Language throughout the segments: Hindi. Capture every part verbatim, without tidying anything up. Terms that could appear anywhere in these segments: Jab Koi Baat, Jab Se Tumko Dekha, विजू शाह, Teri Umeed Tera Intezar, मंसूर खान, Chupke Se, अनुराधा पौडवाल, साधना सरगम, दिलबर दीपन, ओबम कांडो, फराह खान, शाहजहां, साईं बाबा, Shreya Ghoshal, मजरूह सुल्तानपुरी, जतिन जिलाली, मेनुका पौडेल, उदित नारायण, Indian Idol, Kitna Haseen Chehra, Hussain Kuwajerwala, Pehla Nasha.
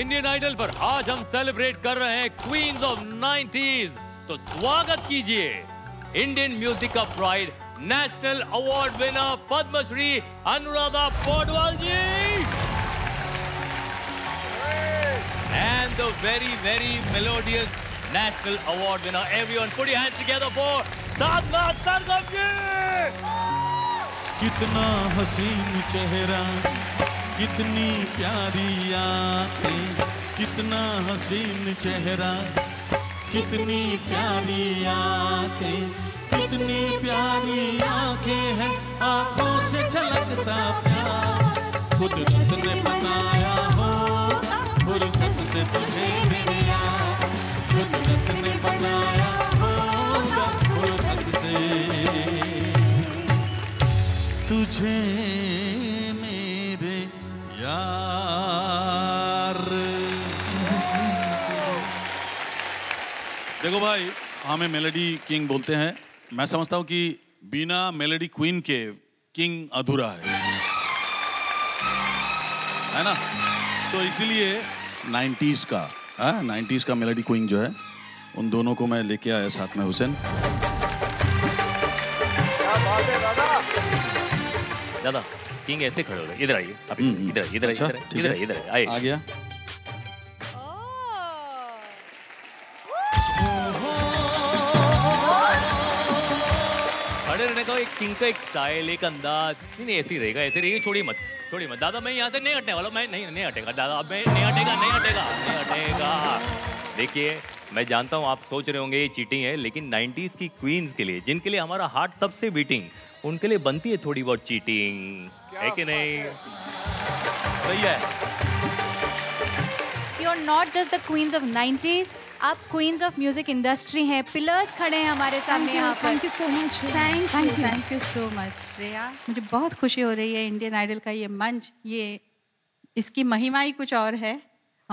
इंडियन आइडल पर आज हम सेलिब्रेट कर रहे हैं क्वींस ऑफ नाइंटीज़। तो स्वागत कीजिए इंडियन म्यूजिक का pride national award winner Padmashri अनुराधा पौडवाल ji and the very very melodious national award winner. Everyone put your hands together for साधना सरगम ji. कितना हसीन चेहरा, कितनी प्यारी आंखें, कितना हसीन चेहरा, कितनी प्यारी आंखें, कितनी प्यारी आंखें हैं, आंखों से झलकता प्यार। कुदरत ने बनाया हो, फुर्सत से तुझे मिला। कुदरत ने बनाया हो, फुर्सत से तुझे यार। देखो भाई, हमें मेलोडी किंग बोलते हैं। मैं समझता हूं कि बिना मेलोडी क्वीन के किंग अधूरा है, है ना? तो इसीलिए नाइंटीज़ का है, नाइंटीज़ का मेलोडी क्वीन जो है, उन दोनों को मैं लेके आया साथ में। हुसैन दादा किंग ऐसे खड़े हो रहे। इधर आइए, आप इधर इधर इधर इधर इधर आइए। आ गया। खड़े रहने का एक किंग का एक स्टाइल, एक अंदाज। नहीं नहीं ऐसे ही रहेगा, ऐसे रहेगा। छोड़िए मत, छोड़िए मत दादा, मैं यहाँ से नहीं हटने वाला। मैं नहीं नहीं हटेगा दादा, अब मैं नहीं हटेगा, नहीं हटेगा, नहीं हटेगा। देखिए, मैं जानता हूँ आप सोच रहे होंगे ये चीटिंग है, लेकिन नाइंटीज़ की क्वींस के लिए, जिनके लिए हमारा हार्ट तब से बीटिंग, उनके लिए बनती है थोड़ी बहुत चीटिंग, है कि नहीं? सही है। You are not just the queens of nineties, आप queens of music industry हैं। पिलर्स खड़े हैं हमारे सामने यहाँ पर। Thank you so much. Thank you. Thank you so much, Shreya. मुझे बहुत खुशी हो रही है। इंडियन आइडल का ये मंच, ये इसकी महिमा ही कुछ और है।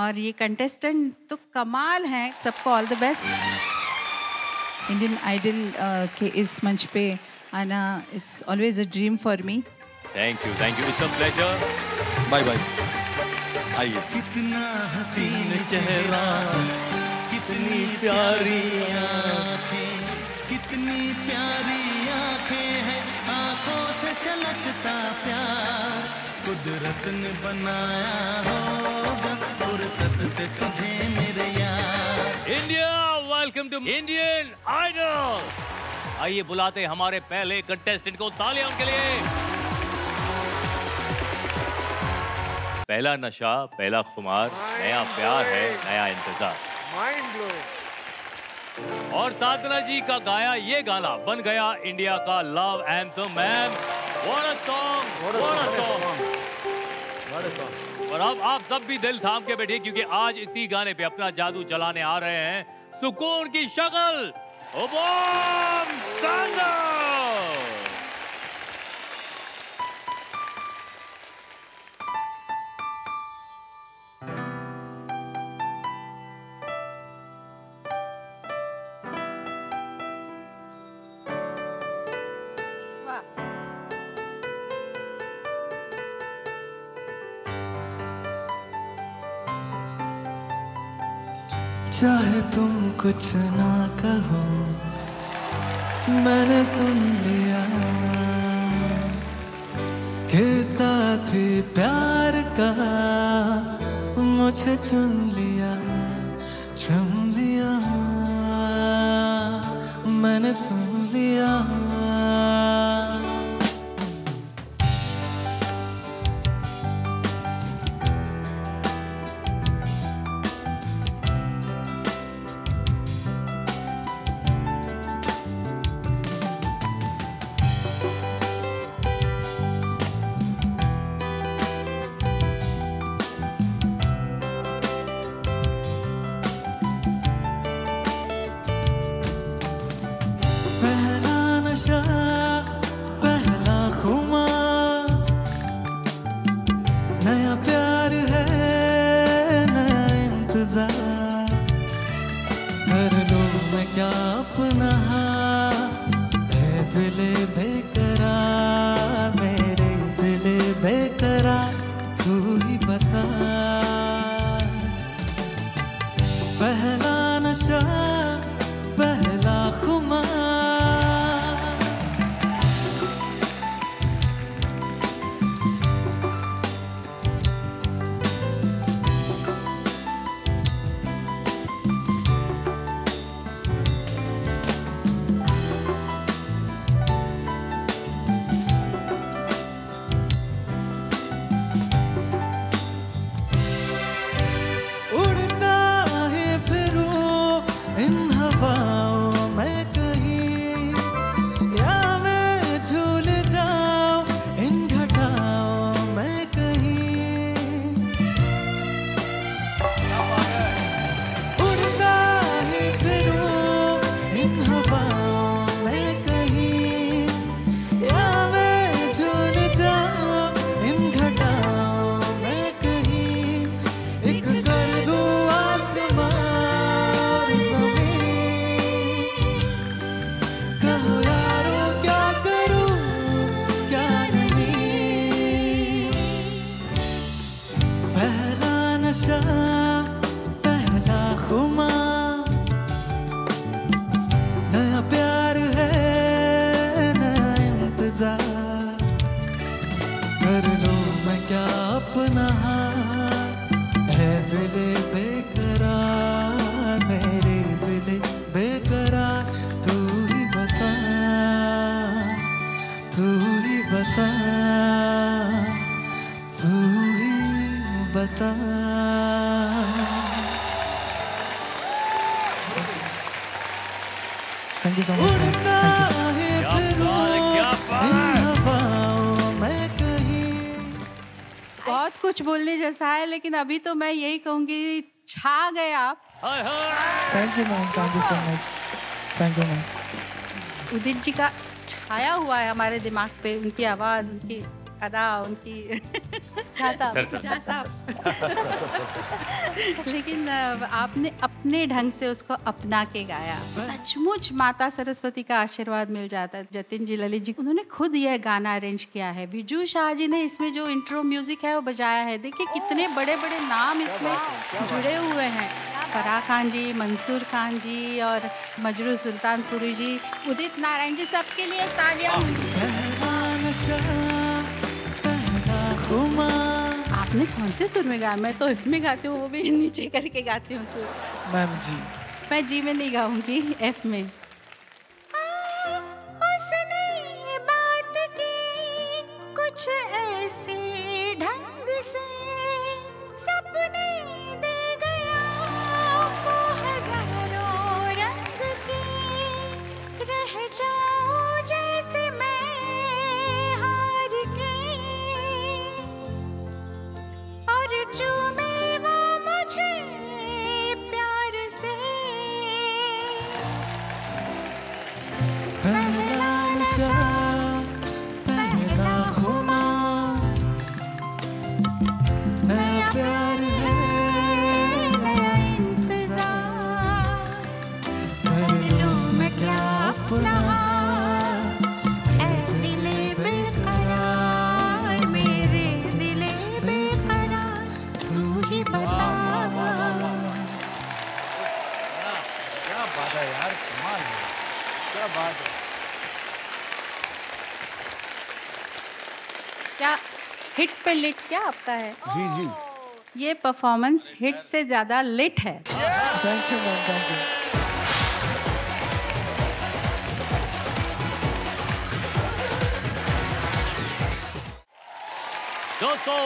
और ये कंटेस्टेंट तो कमाल हैं। सबको all the best. Indian idol के इस मंच पे Anna, it's always a dream for me. Thank you, thank you. It's a pleasure. Bye bye. आइए। कितना हसीन चेहरा, कितनी प्यारी आँखें, कितनी प्यारी आँखें हैं, आँखों से चलकता प्यार। कुदरत ने बनाया होगा, फुर्सत से तुझे मेरे यार। India, welcome to Indian Idol. आइए बुलाते हमारे पहले कंटेस्टेंट को, तालियां उनके लिए। पहला नशा, पहला खुमार, नया प्यार है, नया इंतजार। Mind blowing. और साधना जी का गाया ये गाना बन गया इंडिया का love anthem. What a song, what a song, what a song. और अब आप सब भी दिल थाम के बैठिए, क्योंकि आज इसी गाने पे अपना जादू चलाने आ रहे हैं सुकून की शक्ल, ओबम कांडो। चाहे तुम कुछ ना कहो, मैंने सुन लिया कि साथी प्यार का मुझे चुन लिया, चुन लिया, मैंने सुन लिया। गुजार कर लूं मैं क्या अपना है दिले बेकरार मेरे दिले बेकरार तू ही बता तू ही बता तू ही बता। Thank you so much. Thank you. बहुत कुछ बोलने जैसा है लेकिन अभी तो मैं यही कहूँगी छा गए आप। Thank you ma'am. Thank you so much. Thank you ma'am. Udit ji का छाया हुआ है हमारे दिमाग पे उनकी आवाज़ उनकी अदा उनकी लेकिन आपने अपने ढंग से उसको अपना के गाया। सचमुच माता सरस्वती का आशीर्वाद मिल जाता है। जतिन जिलाली जी उन्होंने खुद यह गाना अरेंज किया है। विजू शाह जी ने इसमें जो इंट्रो म्यूजिक है वो बजाया है। देखिए कितने बड़े बड़े नाम इसमें जुड़े हुए हैं। फराह खान जी, मंसूर खान जी और मजरूह सुल्तानपुरी जी, उदित नारायण जी, सबके लिए तालियां। आपने कौन से सुर में गाया? मैं तो एफ में गाती हूँ, वो भी नीचे करके गाती हूँ सुर। मैम जी मैं जी में नहीं गाऊंगी, एफ में। उसने ये बात की कुछ ऐसे ढंग से सपने दे गया वो हजारों रंग के रह जाओ जैसे मैं चूमे वो मुझे प्यार से पहला नशा पहला खुमार नया प्यार है नया इंतजार कर लूं मैं क्या अपना क्या हिट पे लिट क्या आपका है जी जी। ये परफॉर्मेंस हिट से ज्यादा लिट है। Thank you ma'am, thank you. दोस्तों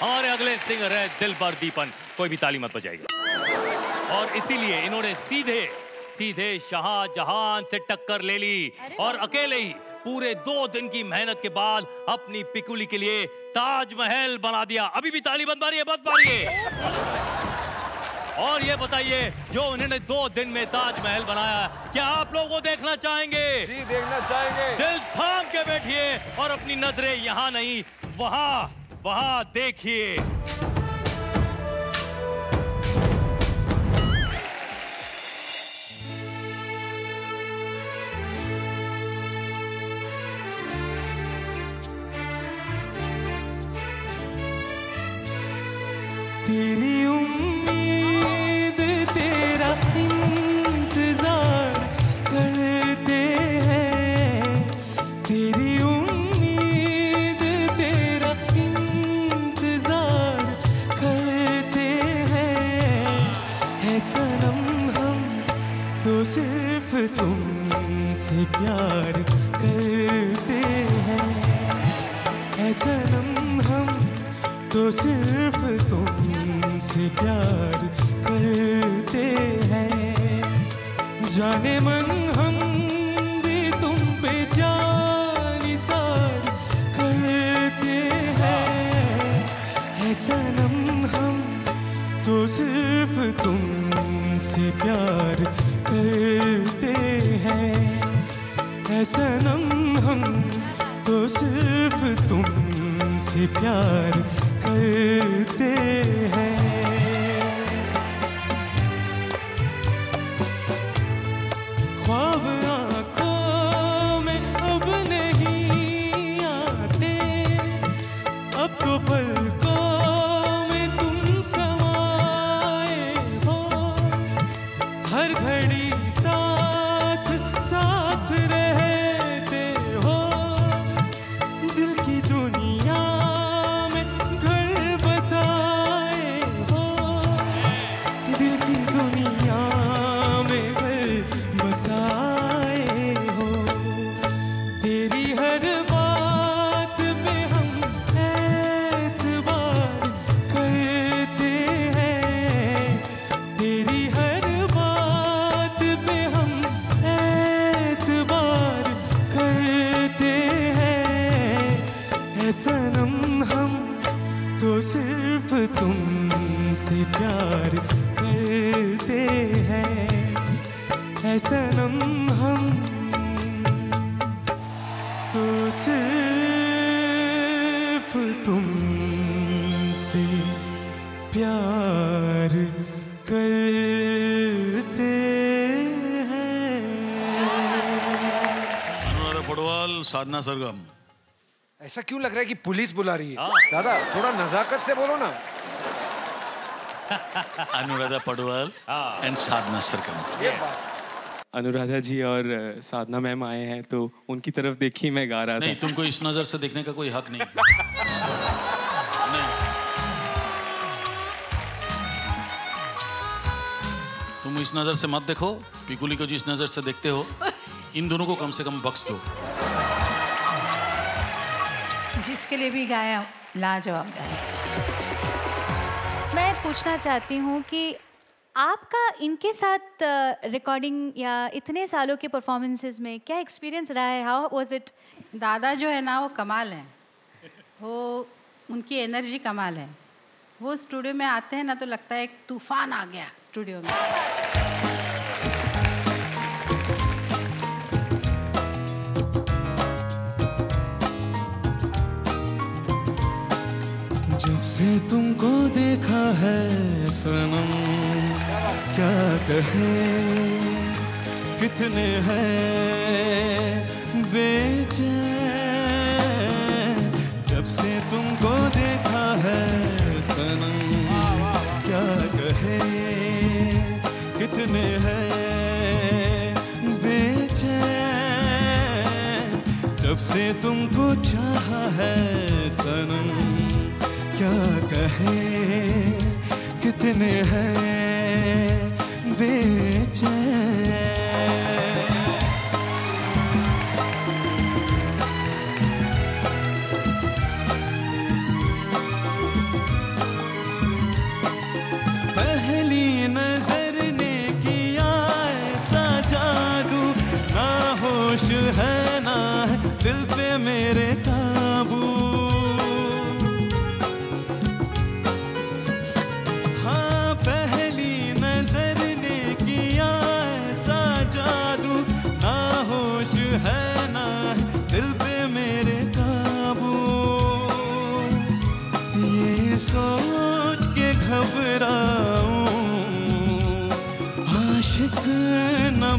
हमारे अगले सिंगर है दिलबर दीपन। कोई भी ताली मत बजाइए। और इसीलिए इन्होंने सीधे सीधे शाहजहां से टक्कर ले ली और अकेले ही पूरे दो दिन की मेहनत के बाद अपनी पिकुली के लिए ताजमहल बना दिया। अभी भी ताली बंद मारिए, बंद मारिए। और ये बताइए जो उन्होंने दो दिन में ताजमहल बनाया, क्या आप लोगों को देखना चाहेंगे? जी देखना चाहेंगे। दिल थाम के बैठिए और अपनी नजरें यहाँ नहीं वहाँ वहाँ देखिए। तेरी उम्मीद तेरा इंतजार करते हैं, तेरी उम्मीद तेरा इंतजार करते हैं। है सनम हम तो सिर्फ तुमसे प्यार करते हैं। है सनम हम तो सिर्फ तुम से प्यार करते हैं। जाने मन हम भी तुम पे जानिसार करते हैं। है सनम हम तो सिर्फ तुम से प्यार करते हैं। है सनम हम तो सिर्फ तुम से प्यार करते हैं। घड़ी साथ साथ रहते हो है सनम हम तो सिर्फ तुमसे प्यार करते हैं, है सनम हम तो सिर्फ तुमसे प्यार करते हैं। अनुराधा पौडवाल, साधना सरगम। ऐसा क्यों लग रहा है कि पुलिस बुला रही है? दादा थोड़ा नजाकत से बोलो ना। अनुराधा पौडवाल एंड साधना सरगम। अनुराधा जी और साधना मैम आए हैं तो उनकी तरफ देखी मैं गा रहा था। नहीं, तुमको इस नजर से देखने का कोई हक नहीं। नहीं, तुम इस नजर से मत देखो। पिकुली को जिस नजर से देखते हो, इन दोनों को कम से कम बख्श दो। जिसके लिए भी गाया, लाजवाब गाया। मैं पूछना चाहती हूँ कि आपका इनके साथ रिकॉर्डिंग या इतने सालों के परफॉर्मेंसेस में क्या एक्सपीरियंस रहा है? How was it? दादा जो है ना वो कमाल है, वो उनकी एनर्जी कमाल है। वो स्टूडियो में आते हैं ना तो लगता है एक तूफान आ गया स्टूडियो में। जब से तुमको देखा है सनम क्या कहें, कितने हैं बेचैन। जब से तुमको देखा है सनम क्या कहें, कितने हैं बेचैन। जब से तुमको चाहा है सनम क्या कहें, कितने हैं बेचैन। पहली नजर ने किया ऐसा जादू, ना होश है ना है दिल पे मेरे काबू।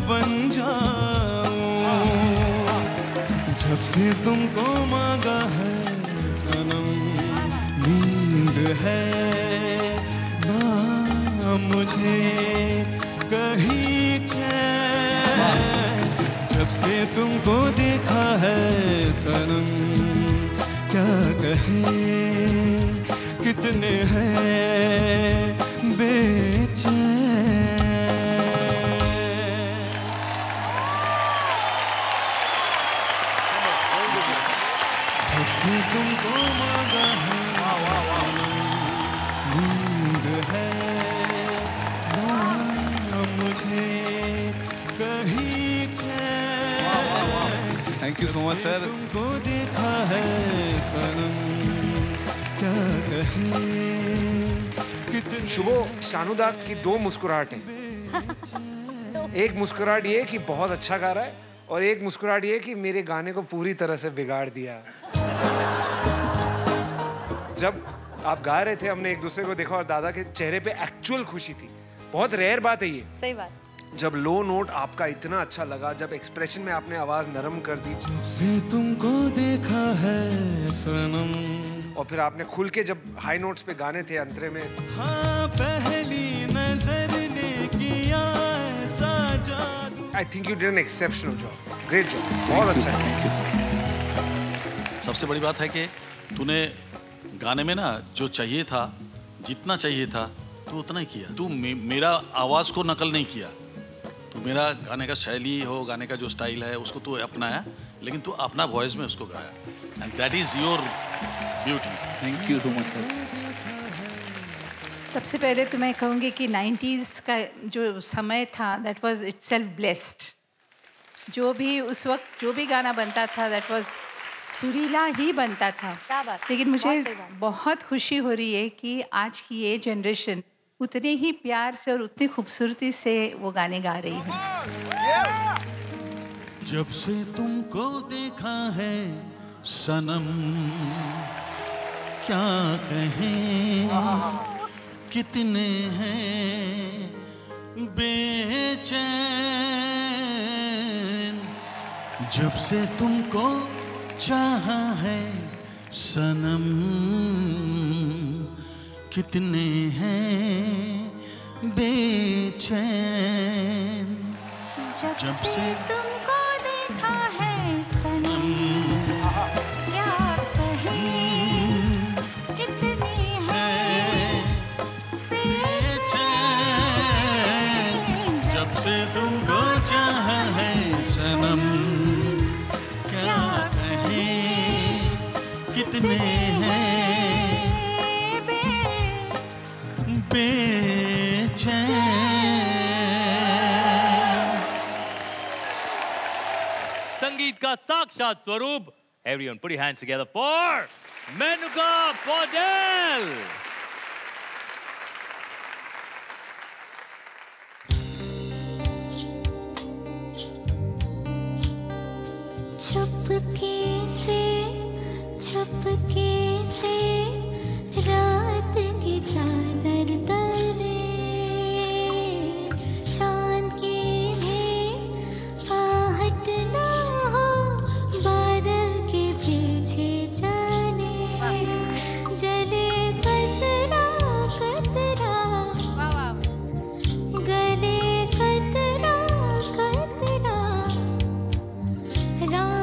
बन जाऊं जब से तुमको मांगा है सनम, नींद है ना मुझे कहीं चैन। जब से तुमको देखा है सनम क्या कहें, कितने हैं बेचैन। तुमको मांगा है नींद है ना मुझे कहीं चैन। Thank you so much sir. तुमको देखा है सनम क्या कहें। शुभो, शानुदा की दो मुस्कुराहट हैं। एक मुस्कुराहट ये कि बहुत अच्छा गा रहा है और एक मुस्कुराहट ये कि मेरे गाने को पूरी तरह से बिगाड़ दिया। जब आप गा रहे थे हमने एक दूसरे को देखा और दादा के चेहरे पे एक्चुअल खुशी थी। बहुत रेयर बात है ये। सही बात। जब लो नोट आपका इतना अच्छा लगा, जब एक्सप्रेशन में आपने आवाज नरम कर दी। जब से तुमको देखा है सनम, और फिर आपने खुल के जब हाई नोट्स पे गाने थे अंतरे में। हाँ, पहली नजर ने किया ऐसा जादू। I think you did an exceptional job, great job, बहुत अच्छा है। सबसे बड़ी बात है कि तूने गाने में ना जो चाहिए था, जितना चाहिए था तो उतना ही किया। तू मे, मेरा आवाज़ को नकल नहीं किया। तू मेरा गाने का शैली हो, गाने का जो स्टाइल है उसको तू अपनाया, लेकिन तू अपना वॉइस में उसको गाया। And that is your beauty. Thank you so much sir. सबसे पहले तो मैं कहूँगी कि नाइन्टीज़ का जो समय था, दैट वाज इट्सेल्फ ब्लेस्ड। जो भी उस वक्त जो भी गाना बनता था, दैट वाज सुरीला ही बनता था। क्या बात। लेकिन मुझे बहुत खुशी हो रही है कि आज की ये जनरेशन उतने ही प्यार से और उतनी खूबसूरती से वो गाने गा रही है। जब से तुमको देखा है सनम क्या कहें, कितने हैं बेचैन। जब से तुमको चाहा है सनम कितने हैं बेचैन। जब से तुमको देखा है सनम क्या कहें तुमको चाहा है सनम क्या कहें कितने हैं बेचैन। संगीत का साक्षात स्वरूप। Everyone put your hands together for मेनुका पौडेल। छपके से छपके से रात की चादर तले, चांद के लिए आहट न हो बादल के पीछे जाने। जले कतरा कतरा गले कतरा कतरा रात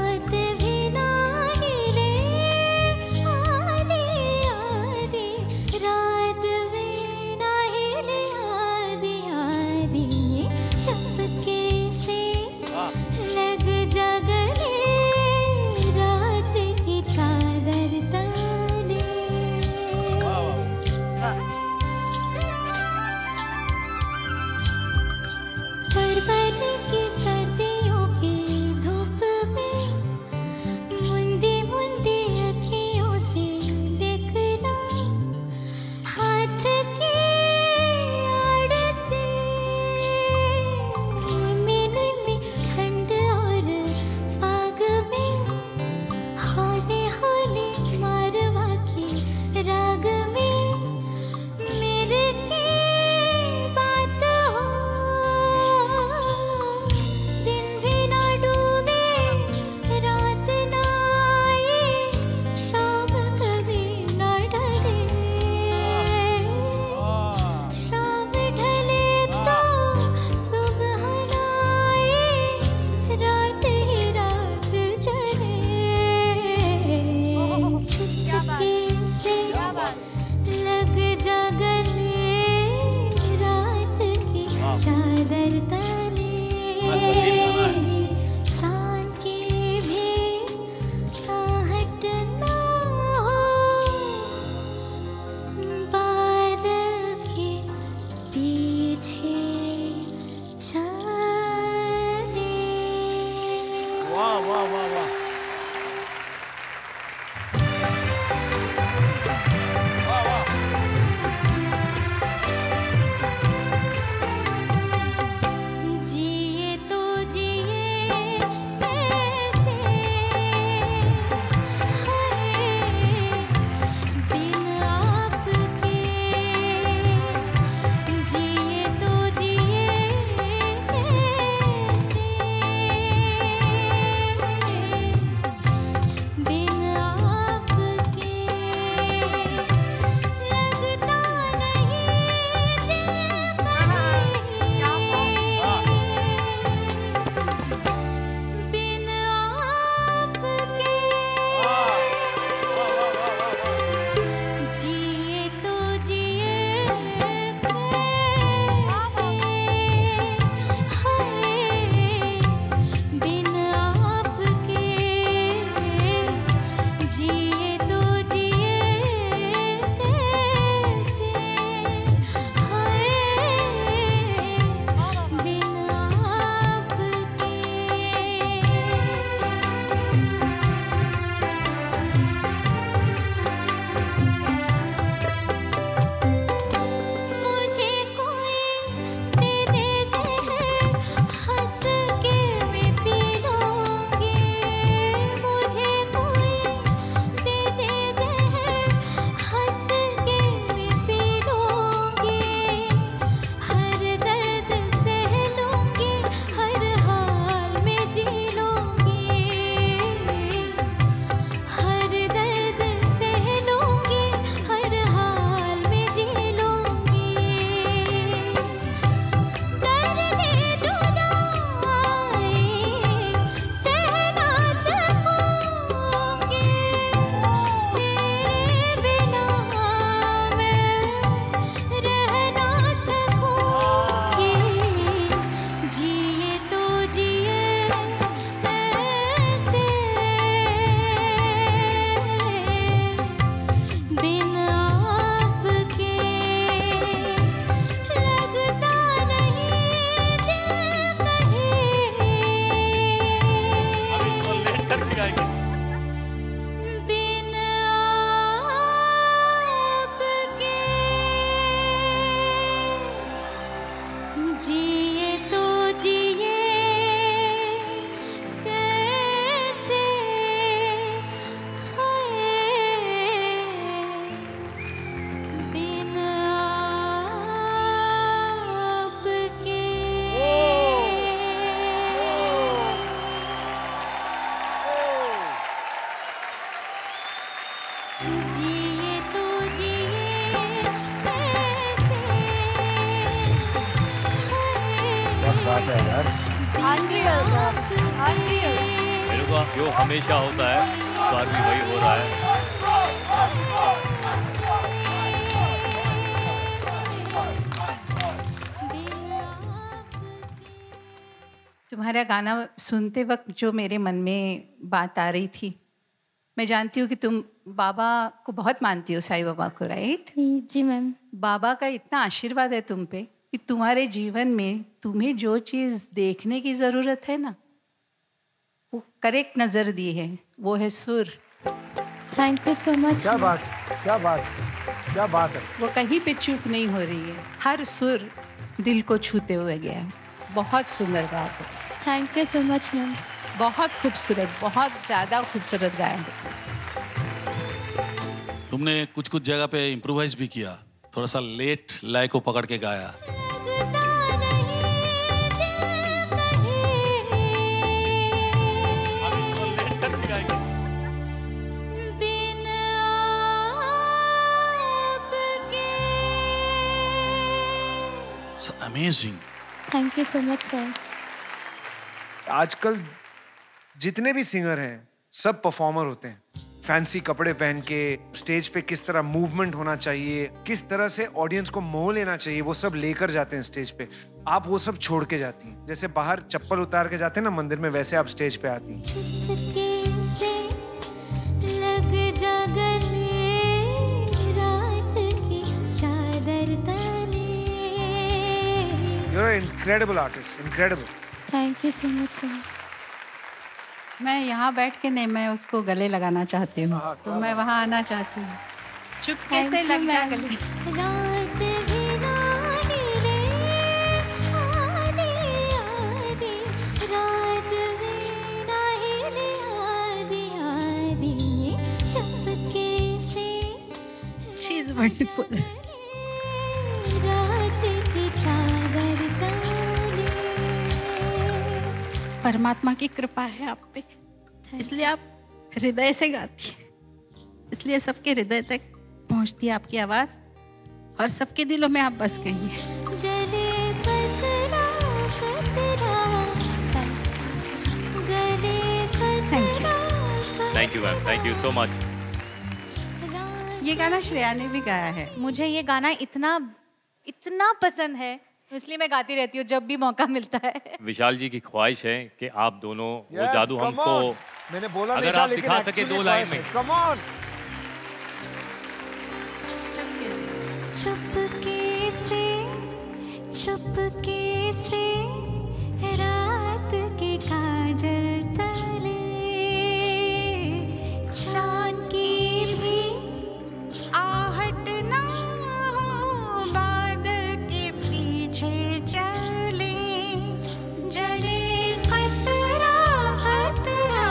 बात है यार, मेरे को जो हमेशा होता है इस बार भी वही हो रहा है। तुम्हारा गाना सुनते वक्त जो मेरे मन में बात आ रही थी, मैं जानती हूँ कि तुम बाबा को बहुत मानती हो, साईं बाबा को, राइट? जी मैम। बाबा का इतना आशीर्वाद है तुम पे कि तुम्हारे जीवन में तुम्हें जो चीज़ देखने की ज़रूरत है ना, वो करेक्ट नज़र दी है, वो है सुर। Thank you so much. क्या बात, क्या बात, क्या बात है। वो कहीं पे चूक नहीं हो रही है, हर सुर दिल को छूते हुए गया। बहुत सुंदर बात है। Thank you so much ma'am. बहुत खूबसूरत, बहुत ज़्यादा खूबसूरत गाया। तुमने कुछ कुछ जगह पे इम्प्रोवाइज भी किया, थोड़ा सा लेट लय को पकड़ के गाया। Amazing. Thank you so much sir. आजकल जितने भी सिंगर हैं सब परफॉर्मर होते हैं। फैंसी कपड़े पहन के स्टेज पे किस तरह मूवमेंट होना चाहिए, किस तरह से ऑडियंस को मोह लेना चाहिए, वो सब लेकर जाते हैं स्टेज पे। आप वो सब छोड़ के जाती हैं, जैसे बाहर चप्पल उतार के जाते हैं ना मंदिर में, वैसे आप स्टेज पे आती हैं। You're an incredible artist, incredible. Thank you so much sir. मैं यहाँ बैठ के नहीं, मैं उसको गले लगाना चाहती हूँ, तो मैं वहाँ आना चाहती हूँ। चुप कैसे लग जा गले। She is wonderful. परमात्मा की कृपा है आप पे, इसलिए आप हृदय से गाती हैं, इसलिए सबके हृदय तक पहुंचती है आपकी आवाज़ और सबके दिलों में आप बस गई हैं। Thank you. Thank you ma'am, thank you so much. ये गाना श्रेया ने भी गाया है। मुझे ये गाना इतना इतना पसंद है, इसलिए मैं गाती रहती हूँ जब भी मौका मिलता है। विशाल जी की ख्वाहिश है कि आप दोनों yes, वो जादू हमको मैंने बोला अगर आप दिखा सके दो लाइन में। Come on. चुपके से, चुपके से रात के काजल तले चांद की भी आहट ना हो बादल के पीछे चले जले खतरा खतरा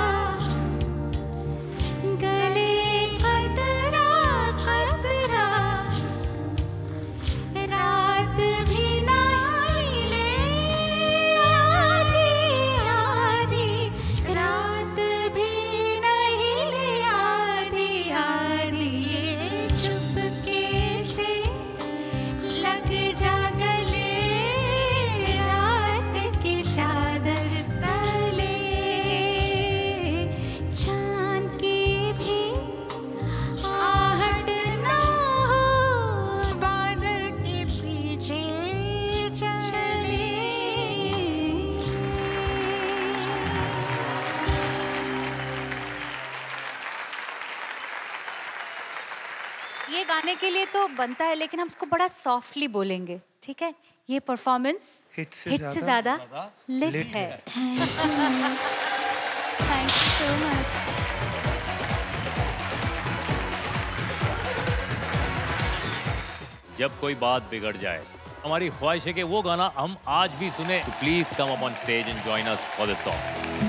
गले खतरा खतरा रात भी ना ले आधी आधी रात भी नहीं ले आधी आधी चुपके से लग जा गले रात की चादर तले चांद की भी आहट ना हो बादल के पीछे चले। ये गाने के लिए तो बनता है, लेकिन हम इसको बड़ा सॉफ्टली बोलेंगे, ठीक है? ये परफॉर्मेंस हिट से हिट से ज्यादा लिट है। Thank you so much. जब कोई बात बिगड़ जाए, हमारी ख्वाहिश है कि वो गाना हम आज भी सुने। तो please come up on stage and join us for this song.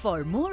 For more